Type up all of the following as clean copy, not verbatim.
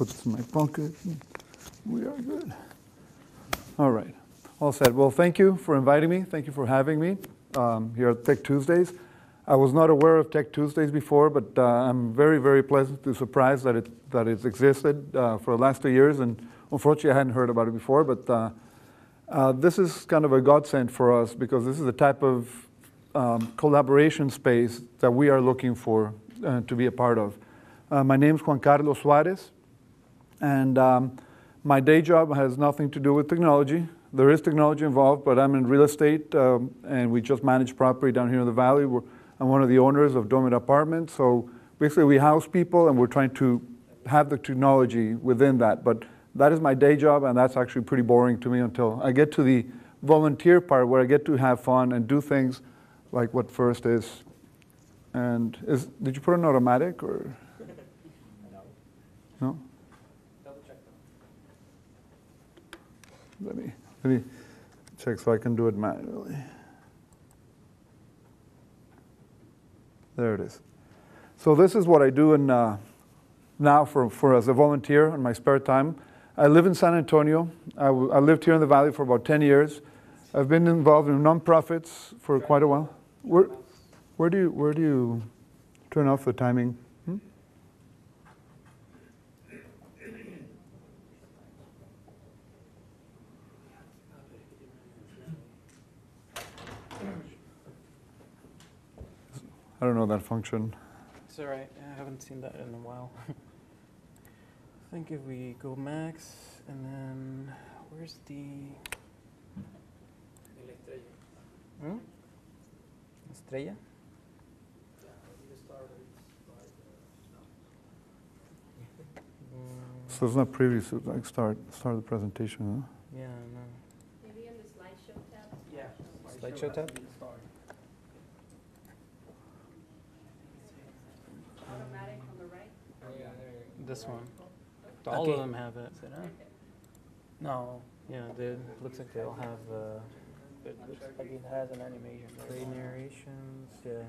put this in my pocket. We are good. All right. All said. Well, thank you for inviting me. Thank you for having me here at Tech Tuesdays. I was not aware of Tech Tuesdays before, but I'm very, very pleasantly surprised that it's existed for the last 2 years. And unfortunately, I hadn't heard about it before. But this is kind of a godsend for us because this is the type of collaboration space that we are looking for to be a part of. My name is Juan Carlos Suarez, and my day job has nothing to do with technology. There is technology involved, but I'm in real estate, and we just manage property down here in the valley. I'm one of the owners of Domed Apartments, so basically we house people, and we're trying to have the technology within that. But that is my day job, and that's actually pretty boring to me until I get to the volunteer part, where I get to have fun and do things like what FIRST is. And did you put an automatic or? No. No? Double check them. Let me check so I can do it manually. There it is. So this is what I do in, now for as a volunteer in my spare time. I live in San Antonio. I lived here in the valley for about 10 years. I've been involved in nonprofits for quite a while. Where do you turn off the timing? I don't know that function. It's all right. I haven't seen that in a while. I think if we go max, and then where's the? Hmm? Estrella? So it's not previous. It's like start the presentation. Huh? Yeah. No. Maybe on the slideshow tab. Yeah. Slideshow tab. Automatic on the right. Oh, yeah, there. This one. Okay. All of them have it. Is it right? No. Yeah. They looks like they all have. It looks like it has an animation. Play narrations, yeah.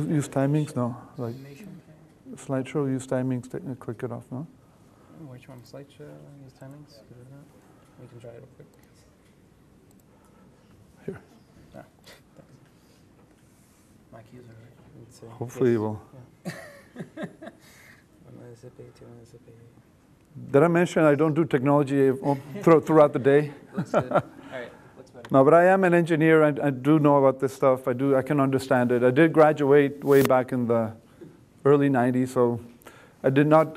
Use timings, no. Like slideshow, use timings, click it off, no? Which one? Slideshow, use timings? We can try it real quick. Here. Ah, my keys are right. Hopefully yes. You will. Yeah. Did I mention I don't do technology throughout the day? Looks good. All right. Looks better. No, but I am an engineer. I do know about this stuff. I can understand it. I did graduate way back in the early 90s, so I did not,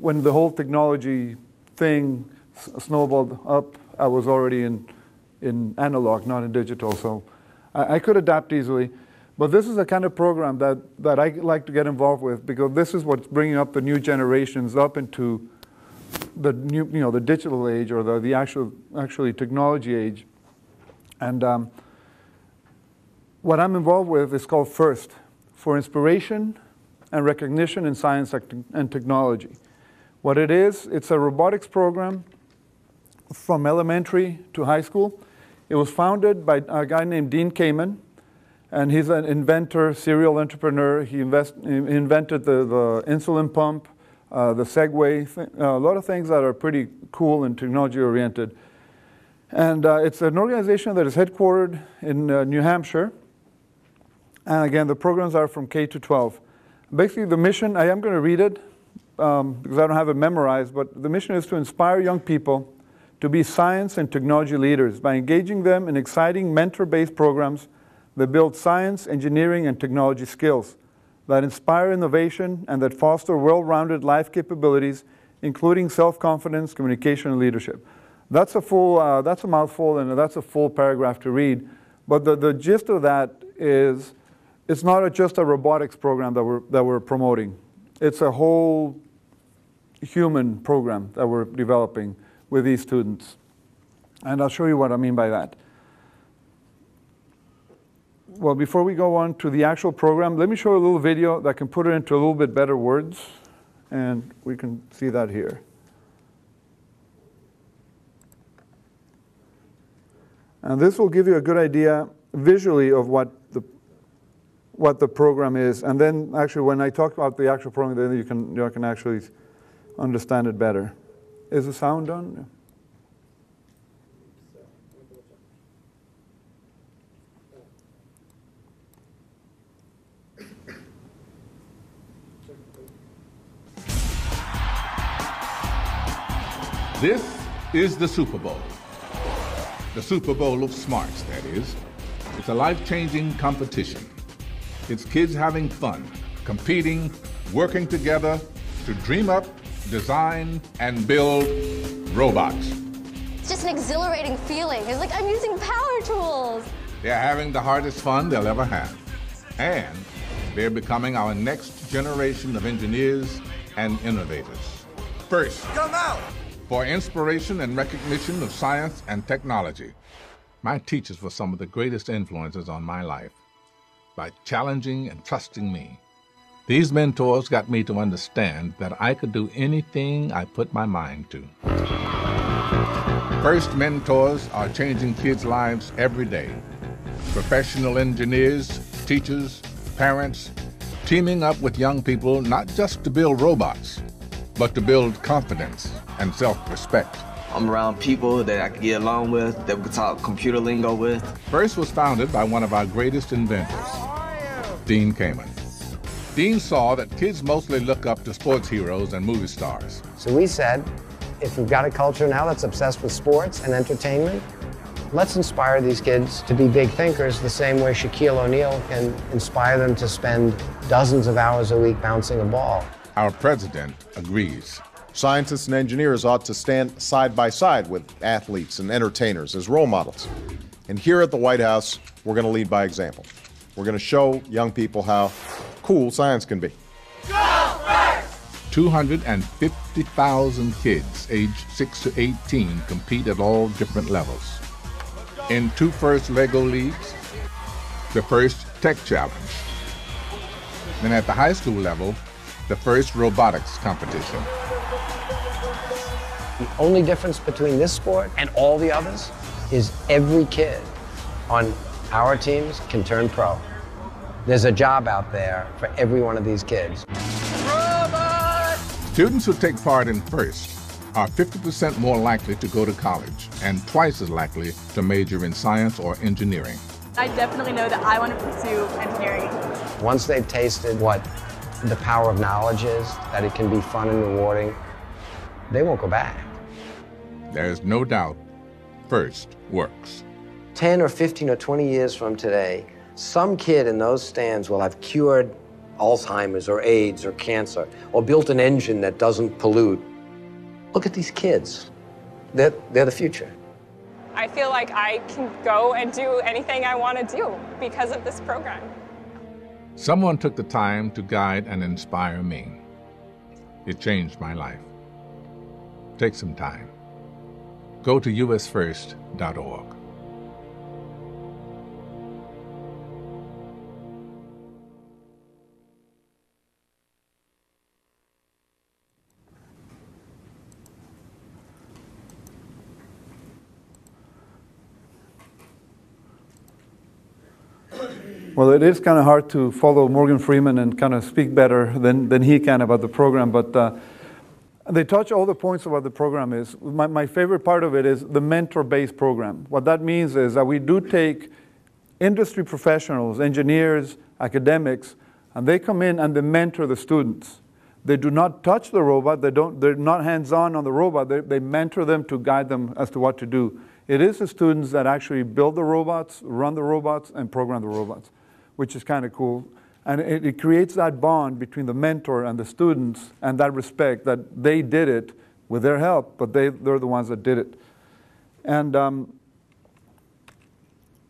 when the whole technology thing snowballed up, I was already in analog, not in digital, so I could adapt easily. But this is the kind of program that I like to get involved with because this is what's bringing up the new generations up into the new, you know, the digital age or the actually technology age. And what I'm involved with is called FIRST, for Inspiration and Recognition in Science and Technology. What it is, it's a robotics program from elementary to high school. It was founded by a guy named Dean Kamen, and he's an inventor, serial entrepreneur. He invented the insulin pump, the Segway, a lot of things that are pretty cool and technology-oriented. And it's an organization that is headquartered in New Hampshire. And again, the programs are from K to 12. Basically, the mission, I am going to read it because I don't have it memorized, but the mission is to inspire young people to be science and technology leaders by engaging them in exciting mentor-based programs that build science, engineering, and technology skills, that inspire innovation, and that foster well-rounded life capabilities, including self-confidence, communication, and leadership. That's a mouthful, and that's a full paragraph to read. But the gist of that is, it's not just a robotics program that we're promoting. It's a whole human program that we're developing with these students. And I'll show you what I mean by that. Well, before we go on to the actual program, let me show you a little video that can put it into a little bit better words, and we can see that here. And this will give you a good idea visually of what the what the program is, and then actually when I talk about the actual program, then you can actually understand it better. Is the sound on? This is the Super Bowl. The Super Bowl of smarts, that is. It's a life-changing competition. It's kids having fun, competing, working together to dream up, design, and build robots. It's just an exhilarating feeling. It's like I'm using power tools. They're having the hardest fun they'll ever have. And they're becoming our next generation of engineers and innovators. FIRST, come out! For inspiration and recognition of science and technology. My teachers were some of the greatest influences on my life by challenging and trusting me. These mentors got me to understand that I could do anything I put my mind to. FIRST mentors are changing kids' lives every day. Professional engineers, teachers, parents, teaming up with young people not just to build robots, but to build confidence and self-respect. I'm around people that I can get along with, that we can talk computer lingo with. FIRST was founded by one of our greatest inventors, Dean Kamen. Dean saw that kids mostly look up to sports heroes and movie stars. So we said, if we've got a culture now that's obsessed with sports and entertainment, let's inspire these kids to be big thinkers the same way Shaquille O'Neal can inspire them to spend dozens of hours a week bouncing a ball. Our president agrees. Scientists and engineers ought to stand side by side with athletes and entertainers as role models. And here at the White House, we're going to lead by example. We're going to show young people how cool science can be. Go FIRST! 250,000 kids aged 6 to 18 compete at all different levels. In 2 FIRST Lego leagues, the FIRST Tech Challenge, and at the high school level, the FIRST Robotics Competition. The only difference between this sport and all the others is every kid on our teams can turn pro. There's a job out there for every one of these kids. Robot! Students who take part in FIRST are 50% more likely to go to college and twice as likely to major in science or engineering. I definitely know that I want to pursue engineering. Once they've tasted what the power of knowledge is, that it can be fun and rewarding, they won't go back. There's no doubt FIRST works. 10 or 15 or 20 years from today, some kid in those stands will have cured Alzheimer's or AIDS or cancer, or built an engine that doesn't pollute. Look at these kids. They're the future. I feel like I can go and do anything I want to do because of this program. Someone took the time to guide and inspire me. It changed my life. Take some time. Go to usfirst.org. Well, it is kind of hard to follow Morgan Freeman and kind of speak better than he can about the program, but they touch all the points of what the program is. My favorite part of it is the mentor-based program. What that means is that we do take industry professionals, engineers, academics, and they come in and they mentor the students. They do not touch the robot. They're not hands-on on the robot. They mentor them to guide them as to what to do. It is the students that actually build the robots, run the robots, and program the robots, which is kind of cool. And it creates that bond between the mentor and the students and that respect that they did it with their help, but they're the ones that did it. And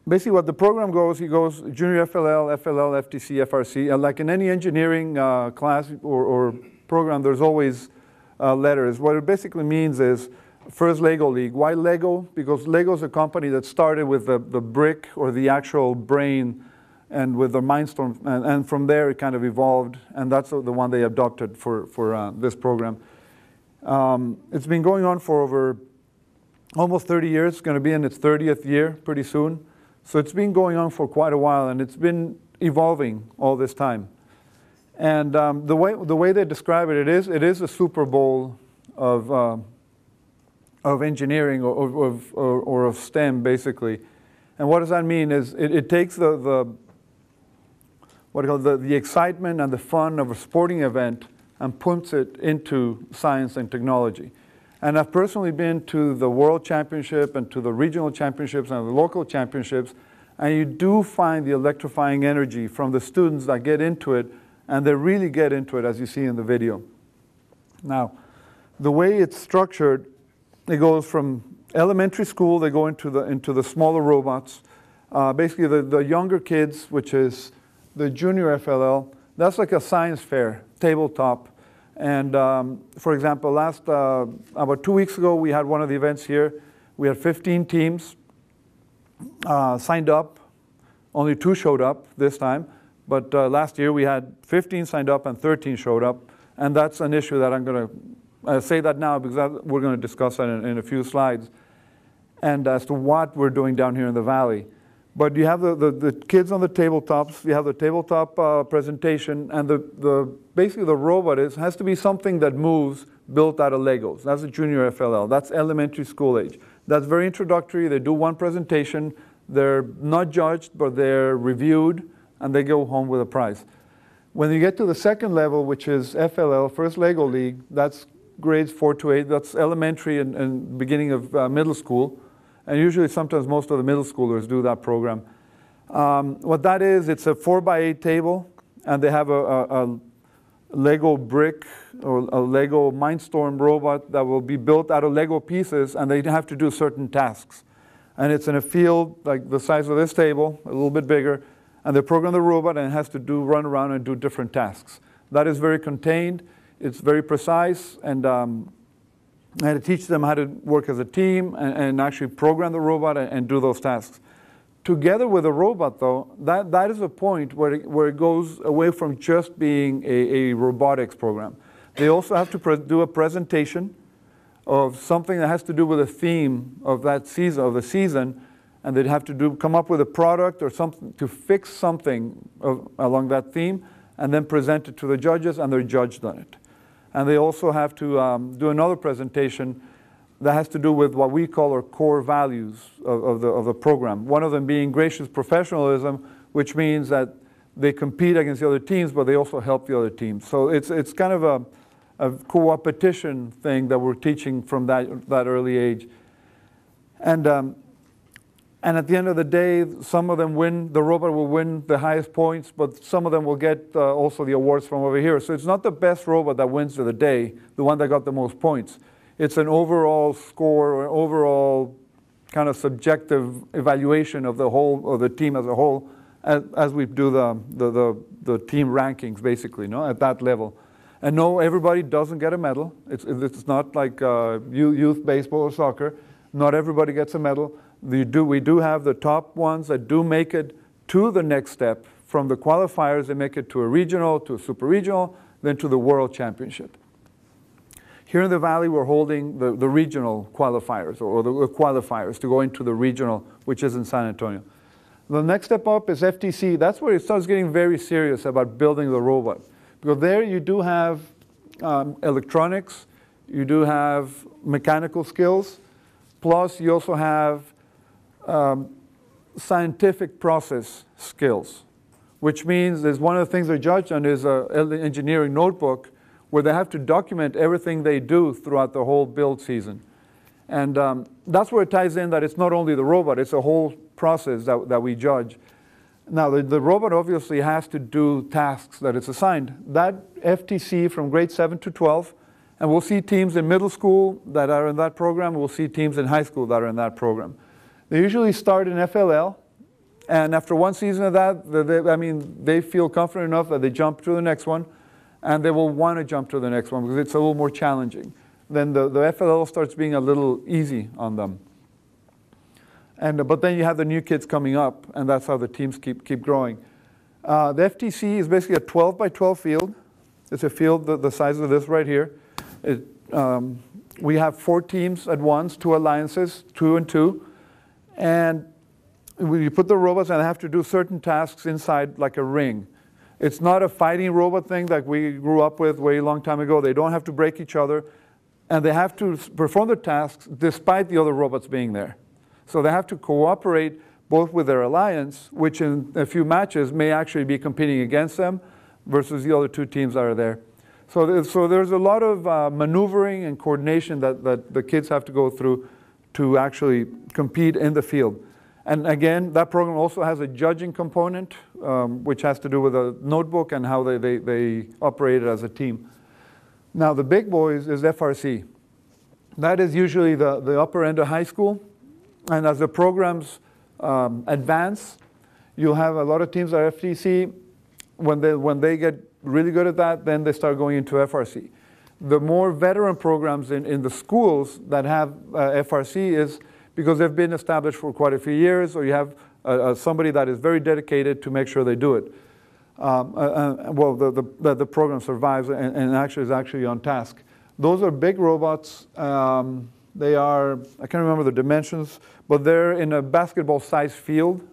basically what the program goes, he goes junior FLL, FLL, FTC, FRC. And like in any engineering class or program, there's always letters. What it basically means is First Lego League. Why Lego? Because Lego is a company that started with the brick or the actual brain and with the Mindstorm, and from there it kind of evolved, and that's the one they adopted for this program. It's been going on for over almost 30 years. It's going to be in its 30th year pretty soon. So it's been going on for quite a while, and it's been evolving all this time. And the way they describe it, it is a Super Bowl of engineering or of STEM, basically. And what does that mean is it takes the excitement and the fun of a sporting event and pumps it into science and technology. And I've personally been to the World Championship and to the regional championships and the local championships, and you do find the electrifying energy from the students that get into it, and they really get into it, as you see in the video. Now, the way it's structured, it goes from elementary school, they go into the smaller robots. Basically, the younger kids, which is the junior FLL, that's like a science fair, tabletop. And for example, about 2 weeks ago, we had one of the events here. We had 15 teams signed up. Only 2 showed up this time. But last year, we had 15 signed up and 13 showed up. And that's an issue that I'm going to say that now because we're going to discuss that in a few slides. And as to what we're doing down here in the valley. But you have the kids on the tabletops, you have the tabletop presentation, and basically the robot has to be something that moves built out of Legos. That's a junior FLL. That's elementary school age. That's very introductory. They do one presentation. They're not judged, but they're reviewed, and they go home with a prize. When you get to the second level, which is FLL, First Lego League, that's grades 4 to 8. That's elementary and beginning of middle school. And usually, sometimes most of the middle schoolers do that program. What that is, it's a 4x8 table, and they have a Lego brick or a Lego Mindstorm robot that will be built out of Lego pieces, and they have to do certain tasks. And it's in a field like the size of this table, a little bit bigger, and they program the robot and it has to run around and do different tasks. That is very contained. It's very precise, and I had to teach them how to work as a team and actually program the robot and do those tasks. Together with the robot, though, that is a point where it goes away from just being a robotics program. They also have to do a presentation of something that has to do with a theme of that season, of the season, and they'd have to come up with a product or something to fix something along that theme, and then present it to the judges, and they're judged on it. And they also have to do another presentation that has to do with what we call our core values of the program. One of them being gracious professionalism, which means that they compete against the other teams, but they also help the other teams. So it's kind of a co-opetition thing that we're teaching from that early age. And at the end of the day, some of them win. The robot will win the highest points, but some of them will get also the awards from over here. So it's not the best robot that wins of the day, the one that got the most points. It's an overall score or an overall kind of subjective evaluation of the whole, or the team as a whole, as we do the team rankings, basically, no, at that level. And no, everybody doesn't get a medal. It's not like youth baseball or soccer. Not everybody gets a medal. We do have the top ones that do make it to the next step. From the qualifiers, they make it to a regional, to a super regional, then to the world championship. Here in the valley, we're holding the regional qualifiers, or the qualifiers to go into the regional, which is in San Antonio. The next step up is FTC. That's where it starts getting very serious about building the robot. Because there you do have electronics, you do have mechanical skills, plus you also have scientific process skills, which means there's one of the things they're judged on is an engineering notebook where they have to document everything they do throughout the whole build season. And that's where it ties in that it's not only the robot, it's a whole process that we judge. Now, the robot obviously has to do tasks that it's assigned. That FTC from grade 7 to 12, and we'll see teams in middle school that are in that program, we'll see teams in high school that are in that program. They usually start in FLL, and after one season of that, they feel confident enough that they jump to the next one, and they will want to jump to the next one because it's a little more challenging. Then the FLL starts being a little easy on them. But then you have the new kids coming up, and that's how the teams keep growing. The FTC is basically a 12 by 12 field. It's a field the size of this right here. We have 4 teams at once, 2 alliances, 2 and 2. And you put the robots and have to do certain tasks inside like a ring. It's not a fighting robot thing that we grew up with way long time ago. They don't have to break each other. And they have to perform the tasks despite the other robots being there. So they have to cooperate both with their alliance, which in a few matches may actually be competing against them versus the other two teams that are there. So there's a lot of maneuvering and coordination that the kids have to go through to actually compete in the field. And again, that program also has a judging component, which has to do with a notebook and how they operate it as a team. Now, the big boys is FRC. That is usually the upper end of high school. And as the programs advance, you'll have a lot of teams that are FTC. When they get really good at that, then they start going into FRC. The more veteran programs in the schools that have FRC is because they've been established for quite a few years, or you have somebody that is very dedicated to make sure they do it. The program survives and actually is actually on task. Those are big robots. They are, I can't remember the dimensions, but they're in a basketball-sized field.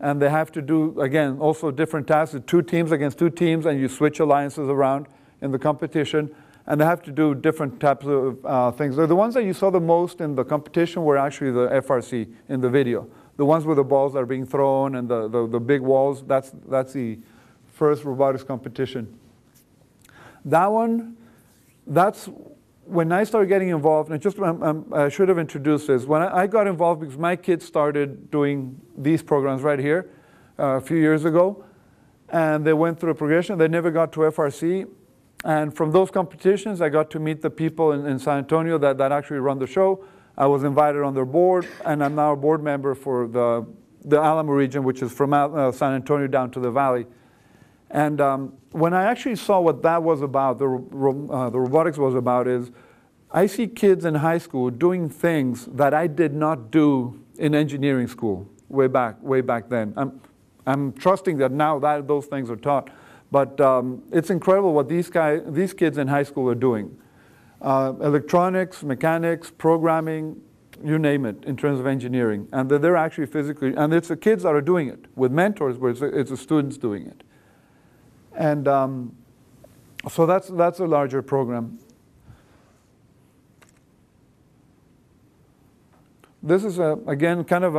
And they have to do, again, also different tasks. Two teams against two teams, and you switch alliances around in the competition. And they have to do different types of things. The ones that you saw the most in the competition were actually the FRC in the video. The ones with the balls that are being thrown and the big walls, that's the first robotics competition. That one, that's when I started getting involved, and I should have introduced this. When I got involved because my kids started doing these programs right here a few years ago, and they went through a progression. They never got to FRC. And from those competitions, I got to meet the people in San Antonio that actually run the show. I was invited on their board, and I'm now a board member for the Alamo region, which is from San Antonio down to the valley. And when I actually saw what that was about, the robotics was about, is I see kids in high school doing things that I did not do in engineering school way back then. I'm trusting that now that those things are taught. But it's incredible what these kids in high school are doing. Electronics, mechanics, programming, you name it, in terms of engineering. And they're actually physically, and it's the kids that are doing it with mentors, but it's the students doing it. And so that's a larger program. This is, again, kind of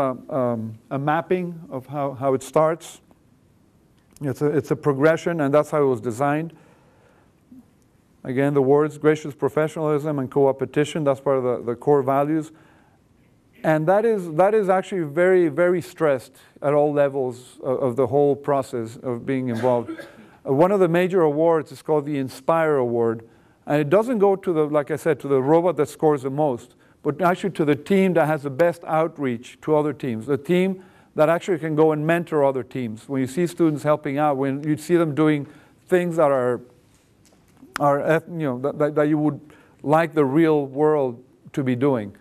a mapping of how it starts. It's a progression, and that's how it was designed. Again, the words, gracious professionalism and co-opetition, that's part of the core values. And that is actually very, very stressed at all levels of the whole process of being involved. One of the major awards is called the Inspire Award. And it doesn't go to the, like I said, to the robot that scores the most, but actually to the team that has the best outreach to other teams. The team that actually can go and mentor other teams. When you see students helping out, when you see them doing things that are that you would like the real world to be doing.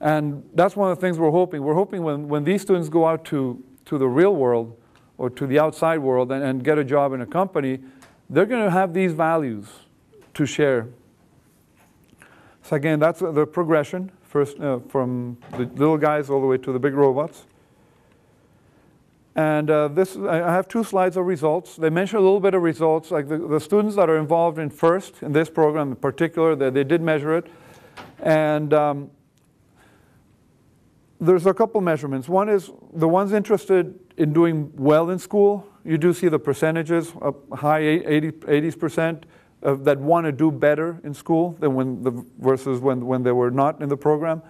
And that's one of the things we're hoping. We're hoping when these students go out to the real world or to the outside world and get a job in a company, they're going to have these values to share. So again, that's the progression, first from the little guys all the way to the big robots. And I have two slides of results. They mention a little bit of results, like the students that are involved in FIRST, in this program in particular, they did measure it. And there's a couple measurements. One is the ones interested in doing well in school. You do see the percentages, high 80% that want to do better in school than versus when they were not in the program.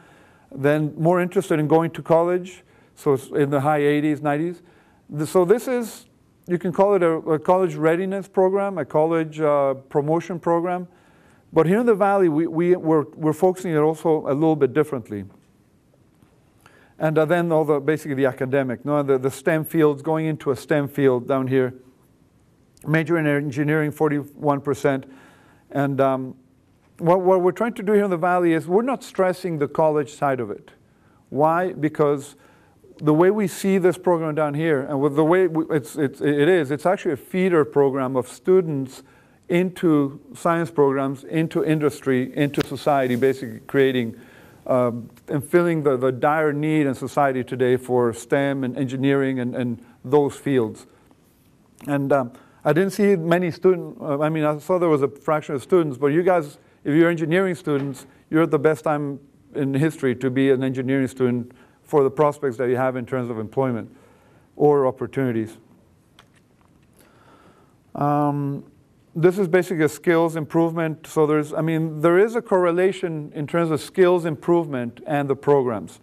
Then more interested in going to college, so it's in the high 80s, 90s. So this is, you can call it a college readiness program, a college promotion program. But here in the Valley, we're focusing it also a little bit differently. And then all basically the academic, the STEM fields, going into a STEM field down here. Major in engineering, 41%. And what we're trying to do here in the Valley is we're not stressing the college side of it. Why? Because the way we see this program down here, and with the way it's actually a feeder program of students into science programs, into industry, into society, basically creating and filling the dire need in society today for STEM and engineering and those fields. And I didn't see many students, I mean, I saw there was a fraction of students, but you guys, if you're engineering students, you're at the best time in history to be an engineering student for the prospects that you have in terms of employment or opportunities. This is basically a skills improvement. So there's, I mean, there is a correlation in terms of skills improvement and the programs.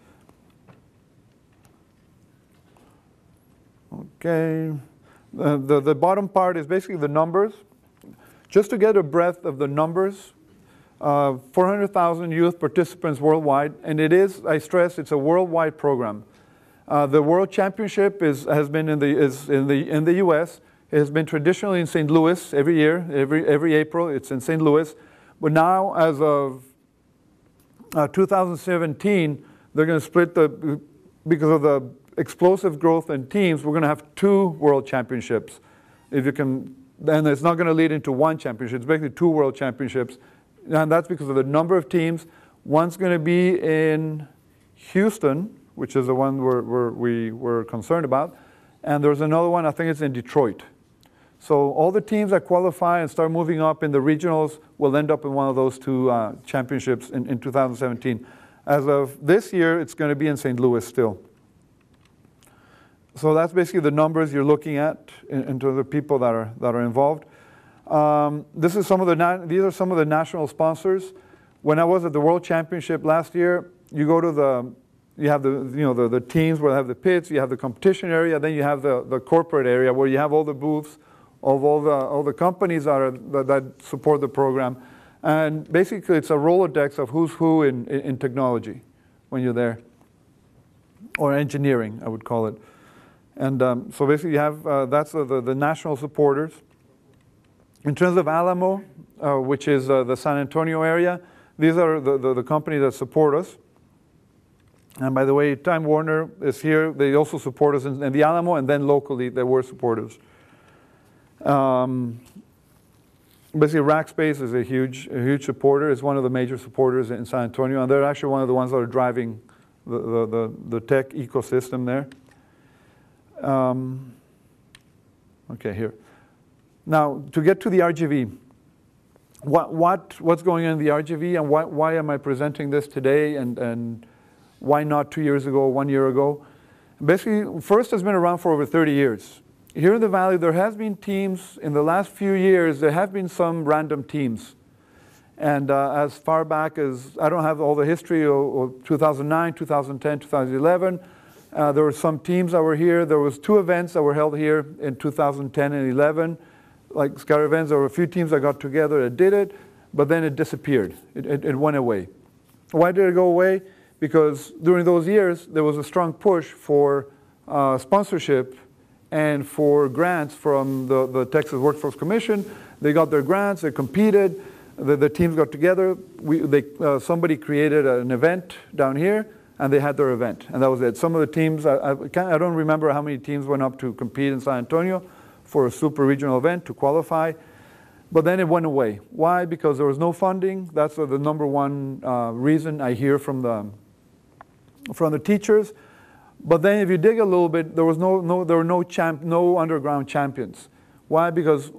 Okay. The bottom part is basically the numbers. Just to get a breadth of the numbers, 400,000 youth participants worldwide, and it is, I stress, it's a worldwide program. The World Championship is in the U.S. It has been traditionally in St. Louis every year, every April. It's in St. Louis, but now as of 2017, they're going to split the, because of the explosive growth in teams. We're going to have 2 World Championships, if you can, and it's not going to lead into one championship. It's basically 2 World Championships, and that's because of the number of teams. One's going to be in Houston, which is the one we were concerned about, and there's another one, I think it's in Detroit. So all the teams that qualify and start moving up in the regionals will end up in one of those 2 championships in 2017. As of this year, it's going to be in St. Louis still. So that's basically the numbers you're looking at in terms of people that are involved. This is some of the, these are some of the national sponsors. When I was at the World Championship last year, you go to the, you have the, you know, the teams where they have the pits, you have the competition area, then you have the corporate area where you have all the booths of all the companies that support the program. And basically it's a Rolodex of who's who in technology when you're there, or engineering, I would call it. And so basically you have, that's the national supporters. In terms of Alamo, which is the San Antonio area, these are the companies that support us. And by the way, Time Warner is here. They also support us in the Alamo, and then locally they were supporters. Basically, Rackspace is a huge supporter. It's one of the major supporters in San Antonio, and they're actually one of the ones that are driving the tech ecosystem there. Okay, here. Now, to get to the RGV, what's going on in the RGV, and why am I presenting this today, and why not 2 years ago, 1 year ago? Basically, FIRST has been around for over 30 years. Here in the Valley, there has been teams, in the last few years, there have been some random teams. And as far back as, I don't have all the history, or 2009, 2010, 2011, there were some teams that were here. There was 2 events that were held here in 2010 and 11. Like Scout events, there were a few teams that got together that did it, but then it disappeared. It went away. Why did it go away? Because during those years, there was a strong push for sponsorship and for grants from the Texas Workforce Commission. They got their grants, they competed, the teams got together. Somebody created an event down here, and they had their event, and that was it. Some of the teams, I don't remember how many teams went up to compete in San Antonio for a super regional event to qualify, but then it went away. Why? Because there was no funding. That's the number one reason I hear from the teachers. But then if you dig a little bit, there was no underground champions. Why? Because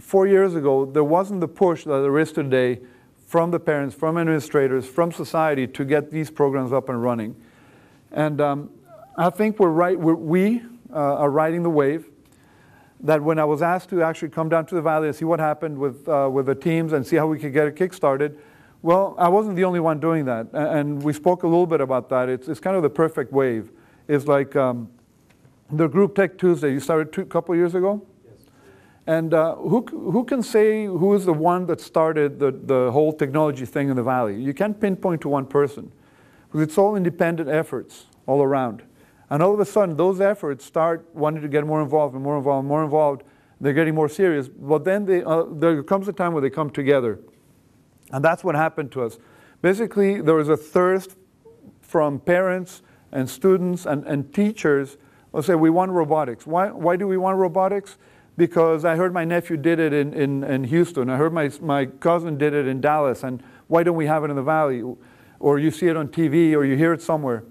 4 years ago, there wasn't the push that there is today from the parents, from administrators, from society to get these programs up and running. And I think we are riding the wave. That when I was asked to actually come down to the Valley and see what happened with the teams and see how we could get it kick-started, well, I wasn't the only one doing that. And we spoke a little bit about that. It's kind of the perfect wave. It's like the group Tech Tuesday. You started a couple years ago? Yes. And who can say who is the one that started the whole technology thing in the Valley? You can't pinpoint to one person, because it's all independent efforts all around. And all of a sudden, those efforts start wanting to get more involved and more involved and more involved. They're getting more serious. But then there comes a time where they come together. And that's what happened to us. Basically, there was a thirst from parents and students and teachers who say, we want robotics. Why do we want robotics? Because I heard my nephew did it in Houston. I heard my cousin did it in Dallas. And why don't we have it in the Valley? or you see it on TV, or you hear it somewhere.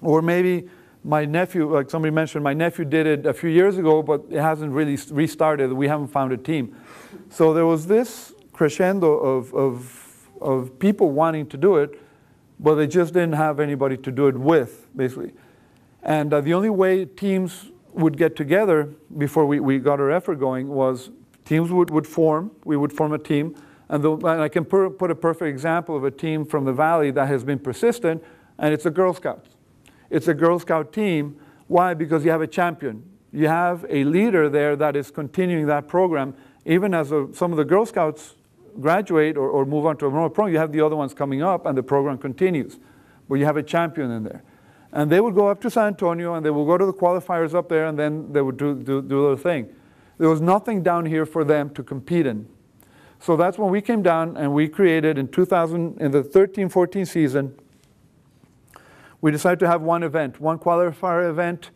Or maybe my nephew, like somebody mentioned, my nephew did it a few years ago, but it hasn't really restarted. We haven't found a team. So there was this crescendo of people wanting to do it, but they just didn't have anybody to do it with, basically. And the only way teams would get together before we got our effort going was teams would form. We would form a team. And I can put a perfect example of a team from the Valley that has been persistent, and it's the Girl Scouts. It's a Girl Scout team. Why? Because you have a champion. You have a leader there that is continuing that program. Even as some of the Girl Scouts graduate or move on to a normal program, you have the other ones coming up, and the program continues. But you have a champion in there. And they would go up to San Antonio, and they would go to the qualifiers up there, and then they would do their thing. There was nothing down here for them to compete in. So that's when we came down, and we created in the 13-14 season, we decided to have one event, one qualifier event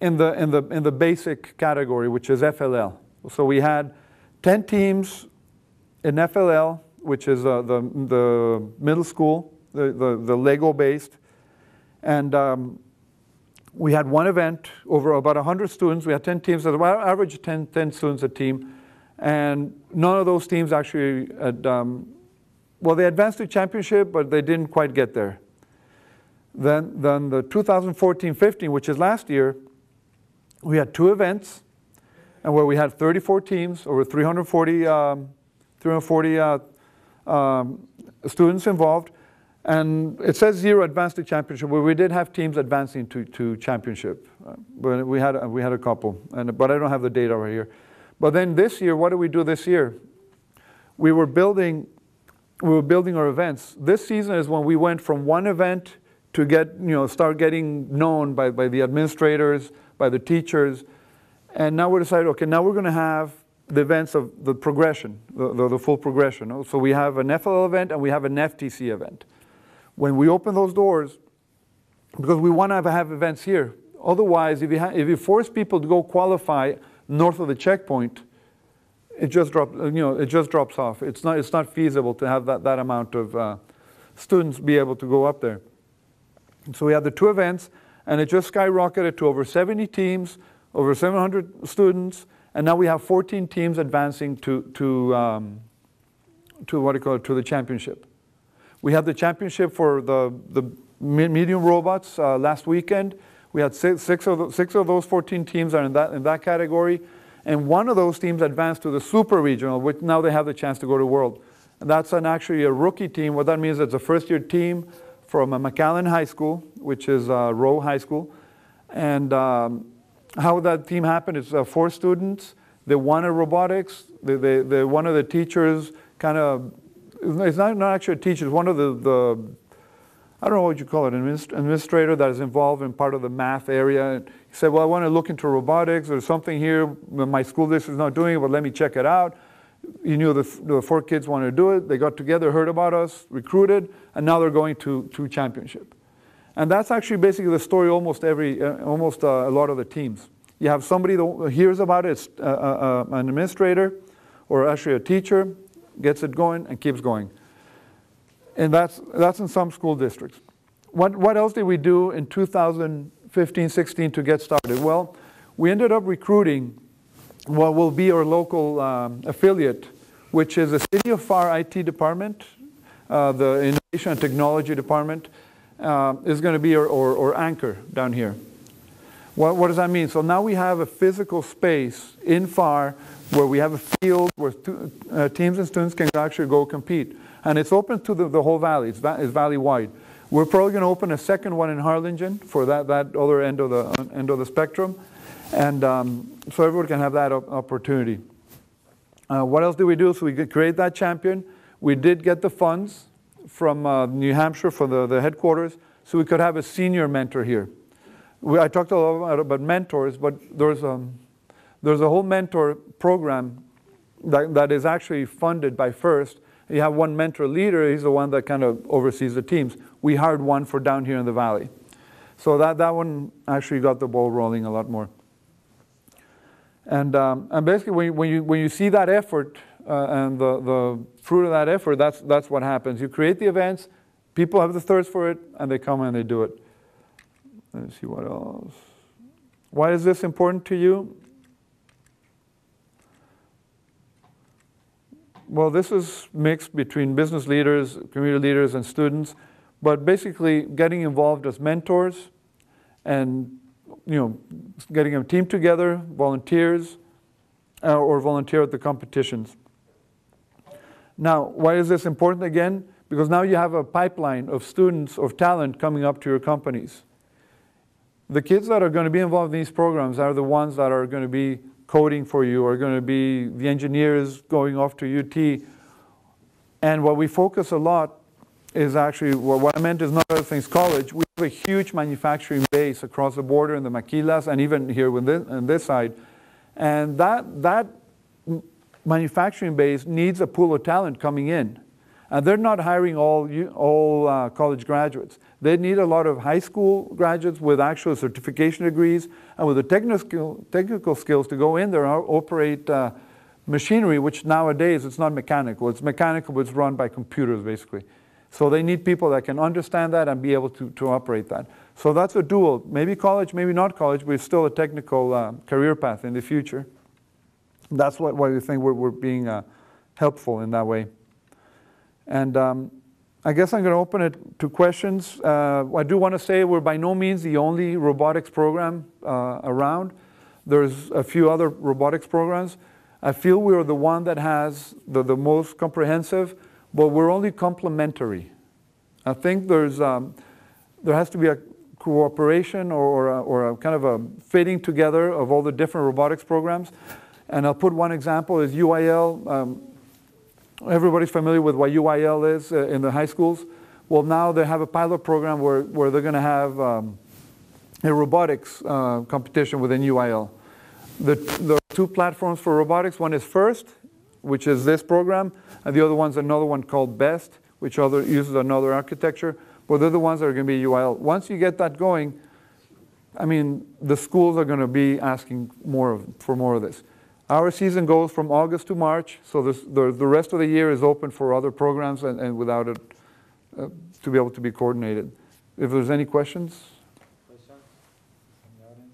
in the basic category, which is FLL. So we had 10 teams in FLL, which is the middle school, the Lego based. And we had one event over about 100 students. We had 10 teams, at about average 10 students a team. And none of those teams actually had, well, they advanced to championship, but they didn't quite get there. Then the 2014-15, which is last year, we had two events, and where we had 34 teams, over 340 students involved. And it says zero advanced to championship, but we did have teams advancing to championship. But we had a couple, but I don't have the data right here. But then this year, what did we do this year? We were building our events. This season is when we went from one event to start getting known by the administrators, by the teachers. And now we decided, okay, now we're going to have the events of the progression, the full progression. So we have an FLL event and we have an FTC event. When we open those doors, because we want to have events here. Otherwise, if you force people to go qualify north of the checkpoint, it just drops off. It's not feasible to have that amount of students be able to go up there. So we had the two events, and it just skyrocketed to over 70 teams, over 700 students, and now we have 14 teams advancing to the championship. We had the championship for the medium robots last weekend. We had six of those 14 teams are in that category, and one of those teams advanced to the super regional, which now they have the chance to go to World. And that's actually a rookie team. What that means is it's a first-year team from McAllen High School, which is Rowe High School. And how that team happened is four students. They wanted robotics. One of the teachers kind of, it's not actually a teacher, it's one of the I don't know what you call it, administrator that is involved in part of the math area. And he said, well, I want to look into robotics. There's something here. My school district is not doing it, but let me check it out. You knew the four kids wanted to do it. They got together, heard about us, recruited, and now they're going to championship. And that's actually basically the story almost a lot of the teams. You have somebody that hears about it, an administrator, or actually a teacher, gets it going and keeps going. And that's in some school districts. What else did we do in 2015-16 to get started? Well, we ended up recruiting what will be our local affiliate, which is the City of Farr IT Department, the Innovation and Technology Department, is going to be our anchor down here. What does that mean? So now we have a physical space in Farr where we have a field where teams and students can actually go compete. And it's open to the whole valley. It's valley-wide. We're probably going to open a second one in Harlingen for that other end of the spectrum. And so everyone can have that opportunity. What else did we do? So we could create that champion. We did get the funds from New Hampshire for the headquarters, so we could have a senior mentor here. I talked a lot about mentors, but there's a whole mentor program that is actually funded by FIRST. You have one mentor leader. He's the one that kind of oversees the teams. We hired one for down here in the valley. So that one actually got the ball rolling a lot more. And basically, when you see that effort and the fruit of that effort, that's what happens. You create the events, people have the thirst for it, and they come and they do it. Let's see what else. Why is this important to you? Well, this is mixed between business leaders, community leaders, and students, but basically getting involved as mentors and, you know, getting a team together, volunteers, or volunteer at the competitions. Now, why is this important again? Because now you have a pipeline of students, of talent coming up to your companies. The kids that are going to be involved in these programs are the ones that are going to be coding for you, are going to be the engineers going off to UT. And what we focus a lot is actually, well, what I meant is not other things college. We have a huge manufacturing base across the border in the Maquilas and even here on this side. And that manufacturing base needs a pool of talent coming in. And they're not hiring all college graduates. They need a lot of high school graduates with actual certification degrees and with the technical skills to go in there and operate machinery, which nowadays it's not mechanical. It's mechanical, but it's run by computers, basically. So they need people that can understand that and be able to operate that. So that's a dual, maybe college, maybe not college, but it's still a technical career path in the future. That's why we think we're being helpful in that way. And I guess I'm going to open it to questions. I do want to say we're by no means the only robotics program around. There's a few other robotics programs. I feel we are the one that has the most comprehensive, but we're only complementary. I think there's, there has to be a cooperation or a kind of a fitting together of all the different robotics programs. And I'll put one example is UIL. Everybody's familiar with what UIL is in the high schools. Well, now they have a pilot program where they're going to have a robotics competition within UIL. There are two platforms for robotics. One is FIRST, which is this program, and the other one's another one called BEST, which uses another architecture. But they're the ones that are going to be UIL. Once you get that going, I mean, the schools are going to be asking for more of this. Our season goes from August to March, so the rest of the year is open for other programs and without it to be able to be coordinated. If there's any questions? Questions from the audience?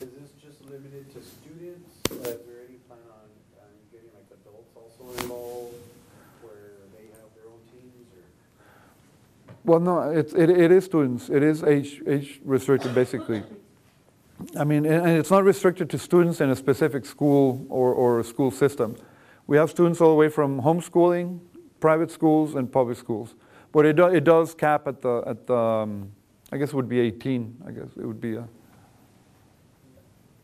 Is this just limited to students? Is there any plan on getting like adults also involved where they have their own teams? Or? Well, no, it is students. It is age restricted basically. I mean, and it's not restricted to students in a specific school or a school system. We have students all the way from homeschooling, private schools, and public schools. But it does cap at the I guess it would be 18. I guess it would be a. You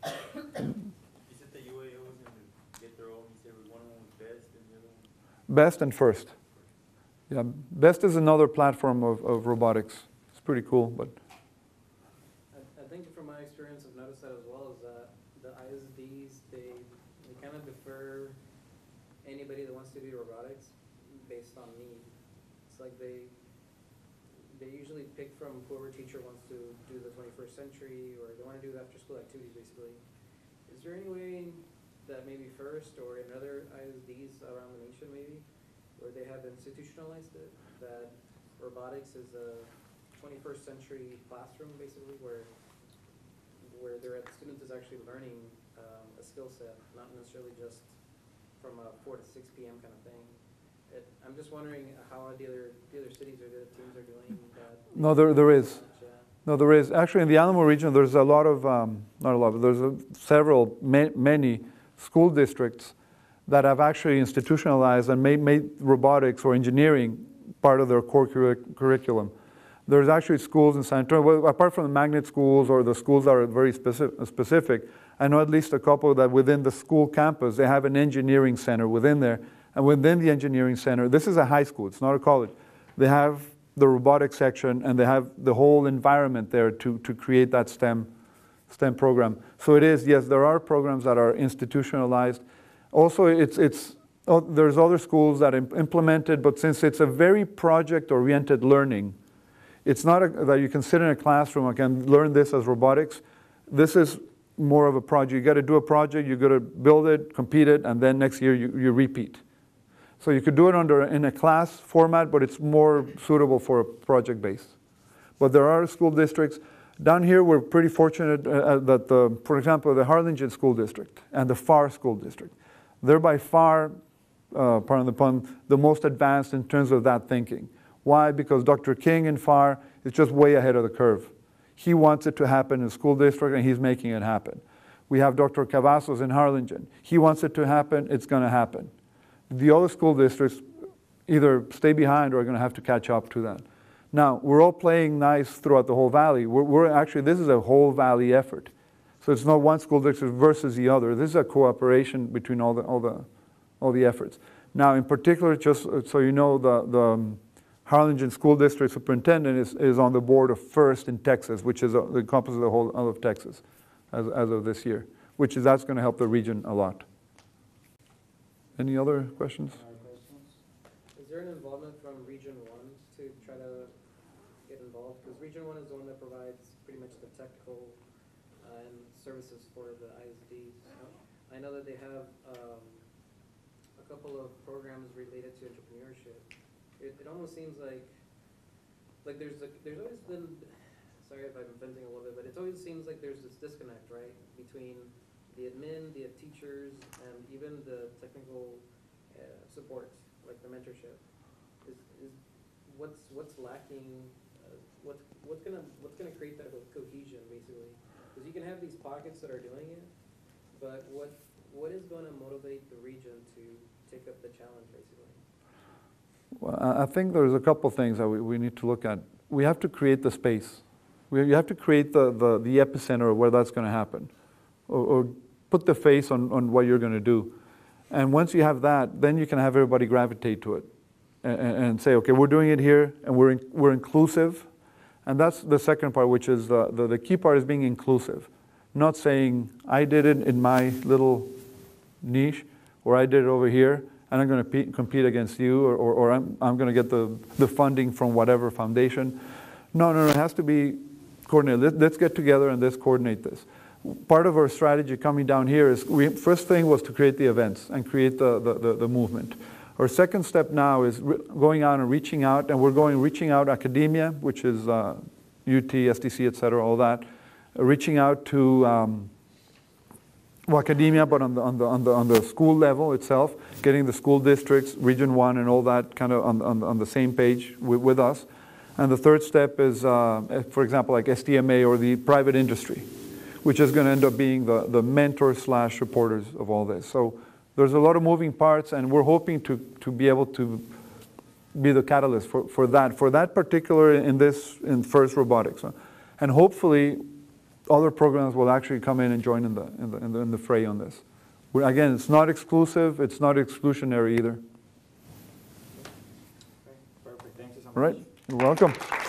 said the UAO was going to get their own. You said one was BEST and the other one. BEST and FIRST. Yeah, BEST is another platform of robotics. It's pretty cool, but. As well as the ISDs, they kind of defer anybody that wants to do robotics based on need. It's like they usually pick from whoever teacher wants to do the 21st century or they want to do after school activities basically. Is there any way that maybe FIRST or in other ISDs around the nation maybe where they have institutionalized it, that robotics is a 21st century classroom basically where the student is actually learning a skill set, not necessarily just from a 4 to 6 p.m. kind of thing. I'm just wondering how the other cities or the other teams are doing that. No, there is. No, there is. Actually, in the Alamo region, there's a lot of, not a lot, but there's several, many school districts that have actually institutionalized and made robotics or engineering part of their core curriculum. There's actually schools in San Antonio, well, apart from the magnet schools or the schools that are very specific, I know at least a couple that within the school campus, they have an engineering center within there. And within the engineering center, this is a high school, it's not a college. They have the robotics section and they have the whole environment there to create that STEM program. So it is, yes, there are programs that are institutionalized. Also, there's other schools that implemented, but since it's a very project-oriented learning, it's not that you can sit in a classroom and can learn this as robotics. This is more of a project. You got to do a project, you got to build it, compete it, and then next year you repeat. So you could do it in a class format, but it's more suitable for a project base. But there are school districts. Down here, we're pretty fortunate that, for example, the Harlingen School District and the Farr School District, they're by far, pardon the pun, the most advanced in terms of that thinking. Why? Because Dr. King in Farr is just way ahead of the curve. He wants it to happen in the school district, and he's making it happen. We have Dr. Cavazos in Harlingen. He wants it to happen. It's going to happen. The other school districts either stay behind or are going to have to catch up to that. Now, we're all playing nice throughout the whole valley. We're actually, this is a whole valley effort. So it's not one school district versus the other. This is a cooperation between all the efforts. Now, in particular, just so you know, the Harlingen School District Superintendent is on the board of FIRST in Texas, which is encompasses the whole of Texas as of this year, which is that's going to help the region a lot. Any other questions? Is there an involvement from Region 1 to try to get involved? Because Region 1 is the one that provides pretty much the technical and services for the ISDs. I know that they have a couple of programs related to entrepreneurship. It almost seems like there's always been, sorry if I'm venting a little bit, but it always seems like there's this disconnect, right, between the admin, the teachers, and even the technical support, like the mentorship. Is what's lacking? What's gonna create that cohesion, basically? Because you can have these pockets that are doing it, but what is going to motivate the region to take up the challenge, basically? Well, I think there's a couple things that we need to look at. We have to create the space. You have to create the epicenter of where that's going to happen, or put the face on what you're going to do. And once you have that, then you can have everybody gravitate to it and say, okay, we're doing it here, and we're inclusive. And that's the second part, which is the key part is being inclusive, not saying I did it in my little niche, or I did it over here, and I'm going to compete against you, or I'm going to get the funding from whatever foundation. No, it has to be coordinated. Let's get together and let's coordinate this. Part of our strategy coming down here is, first thing was to create the events and create the movement. Our second step now is going out and reaching out, and we're reaching out academia, which is UT, STC, et cetera, all that, reaching out to academia, but on the school level itself, getting the school districts, Region 1 and all that kind of on the same page with us. And the third step is, for example, like STMA or the private industry, which is going to end up being the mentor/supporters of all this. So there's a lot of moving parts, and we're hoping to be able to be the catalyst for that particular in FIRST Robotics. And hopefully other programs will actually come in and join in the fray on this. Again, it's not exclusive, it's not exclusionary either. Okay, perfect. Thank you so much. All right, you're welcome.